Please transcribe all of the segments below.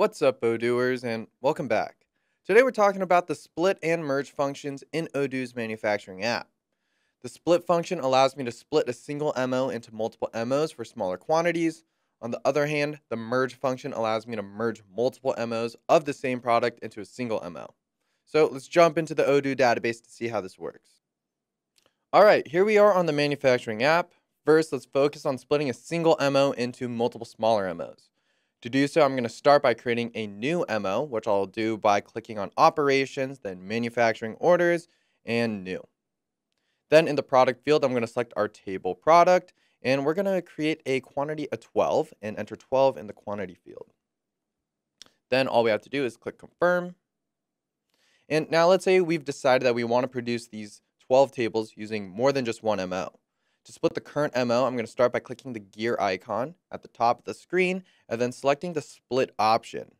What's up, Odooers, and welcome back. Today we're talking about the split and merge functions in Odoo's manufacturing app. The split function allows me to split a single MO into multiple MOs for smaller quantities. On the other hand, the merge function allows me to merge multiple MOs of the same product into a single MO. So let's jump into the Odoo database to see how this works. All right, here we are on the manufacturing app. First, let's focus on splitting a single MO into multiple smaller MOs. To do so, I'm going to start by creating a new MO, which I'll do by clicking on Operations, then Manufacturing Orders, and New. Then in the product field, I'm going to select our table product, and we're going to create a quantity of 12 and enter 12 in the quantity field. Then all we have to do is click Confirm. And now let's say we've decided that we want to produce these 12 tables using more than just one MO. To split the current MO, I'm going to start by clicking the gear icon at the top of the screen and then selecting the split option.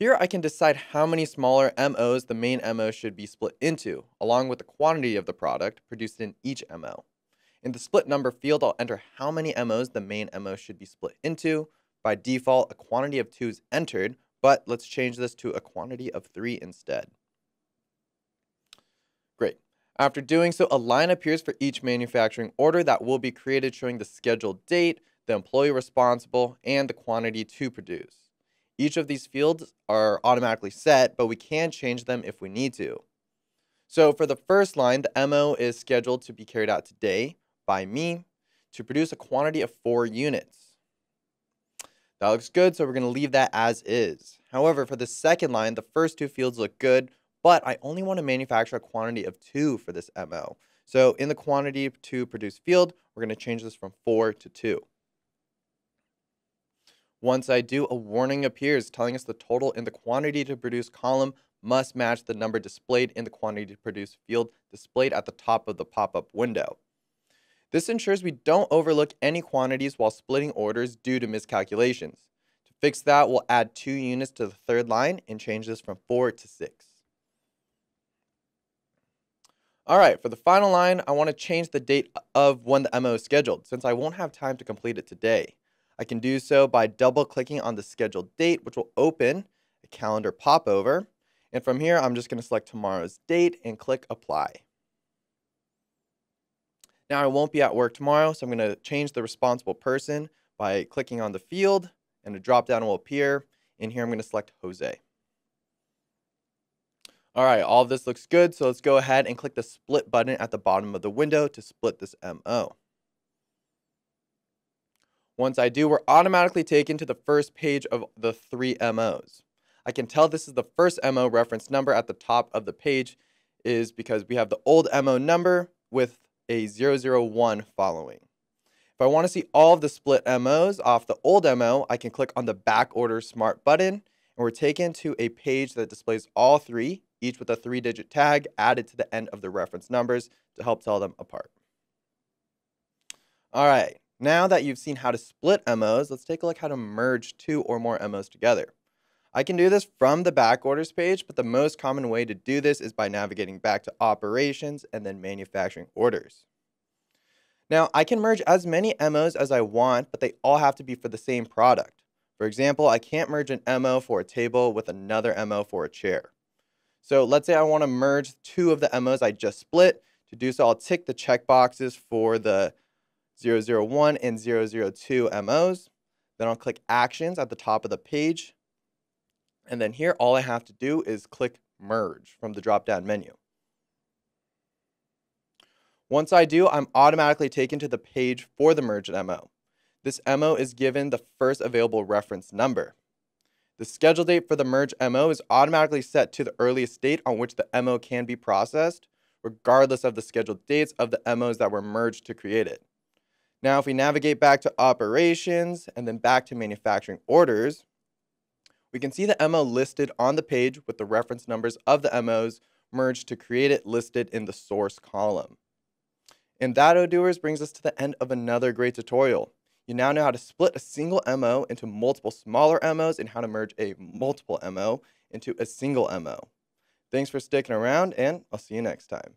Here I can decide how many smaller MOs the main MO should be split into, along with the quantity of the product produced in each MO. In the split number field, I'll enter how many MOs the main MO should be split into. By default, a quantity of 2 is entered, but let's change this to a quantity of 3 instead. Great. After doing so, a line appears for each manufacturing order that will be created, showing the scheduled date, the employee responsible, and the quantity to produce. Each of these fields are automatically set, but we can change them if we need to. So for the first line, the MO is scheduled to be carried out today by me to produce a quantity of 4 units. That looks good, so we're going to leave that as is. However, for the second line, the first 2 fields look good, but I only want to manufacture a quantity of 2 for this MO. So in the quantity to produce field, we're going to change this from 4 to 2. Once I do, a warning appears telling us the total in the quantity to produce column must match the number displayed in the quantity to produce field displayed at the top of the pop-up window. This ensures we don't overlook any quantities while splitting orders due to miscalculations. To fix that, we'll add 2 units to the third line and change this from 4 to 6. Alright, for the final line, I want to change the date of when the MO is scheduled, since I won't have time to complete it today. I can do so by double-clicking on the scheduled date, which will open a calendar popover. And from here, I'm just going to select tomorrow's date and click Apply. Now, I won't be at work tomorrow, so I'm going to change the responsible person by clicking on the field, and a drop-down will appear. And here, I'm going to select Jose. All right, all of this looks good, so let's go ahead and click the split button at the bottom of the window to split this MO. Once I do, we're automatically taken to the first page of the 3 MOs. I can tell this is the first MO reference number at the top of the page is because we have the old MO number with a 001 following. If I want to see all of the split MOs off the old MO, I can click on the back order smart button, and we're taken to a page that displays all 3, each with a 3-digit tag added to the end of the reference numbers to help tell them apart. All right, now that you've seen how to split MOs, let's take a look how to merge 2 or more MOs together. I can do this from the back orders page, but the most common way to do this is by navigating back to operations and then manufacturing orders. Now, I can merge as many MOs as I want, but they all have to be for the same product. For example, I can't merge an MO for a table with another MO for a chair. So let's say I want to merge 2 of the MOs I just split. To do so, I'll tick the checkboxes for the 001 and 002 MOs. Then I'll click Actions at the top of the page. And then here, all I have to do is click Merge from the drop-down menu. Once I do, I'm automatically taken to the page for the merged MO. This MO is given the first available reference number. The schedule date for the merge MO is automatically set to the earliest date on which the MO can be processed, regardless of the scheduled dates of the MOs that were merged to create it. Now, if we navigate back to operations and then back to manufacturing orders, we can see the MO listed on the page with the reference numbers of the MOs merged to create it listed in the source column. And that, Odooers, brings us to the end of another great tutorial. You now know how to split a single MO into multiple smaller MOs and how to merge a multiple MO into a single MO. Thanks for sticking around, and I'll see you next time.